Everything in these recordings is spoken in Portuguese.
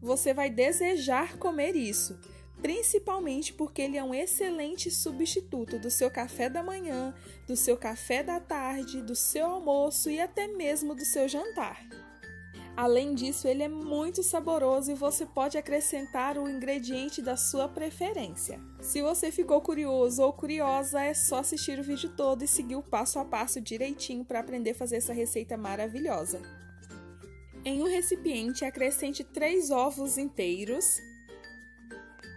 você vai desejar comer isso, principalmente porque ele é um excelente substituto do seu café da manhã, do seu café da tarde, do seu almoço e até mesmo do seu jantar. Além disso, ele é muito saboroso e você pode acrescentar o ingrediente da sua preferência. Se você ficou curioso ou curiosa, é só assistir o vídeo todo e seguir o passo a passo direitinho para aprender a fazer essa receita maravilhosa. Em um recipiente, acrescente 3 ovos inteiros.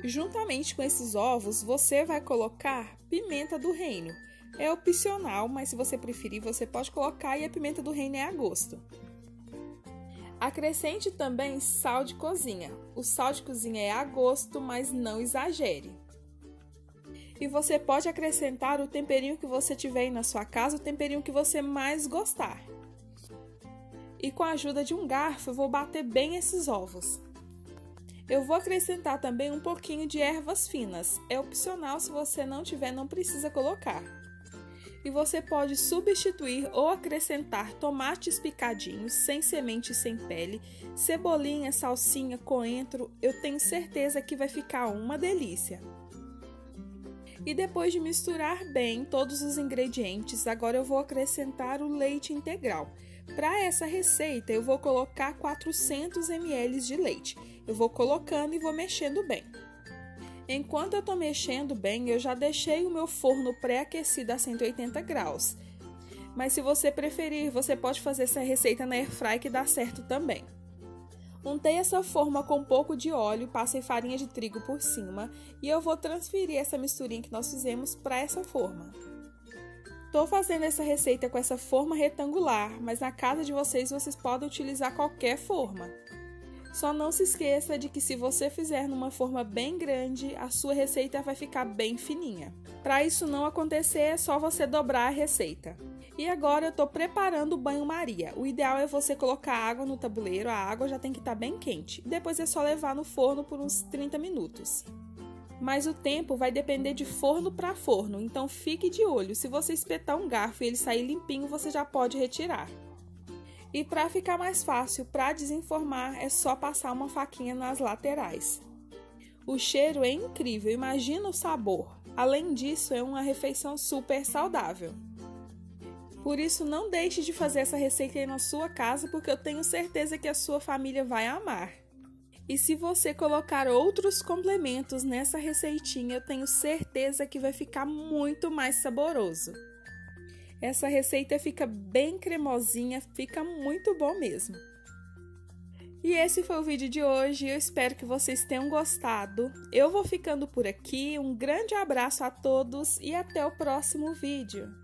Juntamente com esses ovos, você vai colocar pimenta do reino. É opcional, mas se você preferir, você pode colocar, e a pimenta do reino é a gosto. Acrescente também sal de cozinha. O sal de cozinha é a gosto, mas não exagere. E você pode acrescentar o temperinho que você tiver aí na sua casa, o temperinho que você mais gostar. E com a ajuda de um garfo, eu vou bater bem esses ovos. Eu vou acrescentar também um pouquinho de ervas finas. É opcional, se você não tiver, não precisa colocar. E você pode substituir ou acrescentar tomates picadinhos, sem semente e sem pele, cebolinha, salsinha, coentro. Eu tenho certeza que vai ficar uma delícia. E depois de misturar bem todos os ingredientes, agora eu vou acrescentar o leite integral. Para essa receita eu vou colocar 400 ml de leite. Eu vou colocando e vou mexendo bem. Enquanto eu estou mexendo bem, eu já deixei o meu forno pré-aquecido a 180 graus. Mas se você preferir, você pode fazer essa receita na airfryer que dá certo também. Untei essa forma com um pouco de óleo, passei farinha de trigo por cima e eu vou transferir essa misturinha que nós fizemos para essa forma. Estou fazendo essa receita com essa forma retangular, mas na casa de vocês, vocês podem utilizar qualquer forma. Só não se esqueça de que se você fizer numa forma bem grande, a sua receita vai ficar bem fininha. Para isso não acontecer, é só você dobrar a receita. E agora eu estou preparando o banho-maria. O ideal é você colocar água no tabuleiro, a água já tem que estar bem quente. Depois é só levar no forno por uns 30 minutos. Mas o tempo vai depender de forno para forno, então fique de olho. Se você espetar um garfo e ele sair limpinho, você já pode retirar. E para ficar mais fácil, para desenformar, é só passar uma faquinha nas laterais. O cheiro é incrível, imagina o sabor. Além disso, é uma refeição super saudável. Por isso, não deixe de fazer essa receita aí na sua casa, porque eu tenho certeza que a sua família vai amar. E se você colocar outros complementos nessa receitinha, eu tenho certeza que vai ficar muito mais saboroso. Essa receita fica bem cremosinha, fica muito bom mesmo. E esse foi o vídeo de hoje, eu espero que vocês tenham gostado. Eu vou ficando por aqui, um grande abraço a todos e até o próximo vídeo.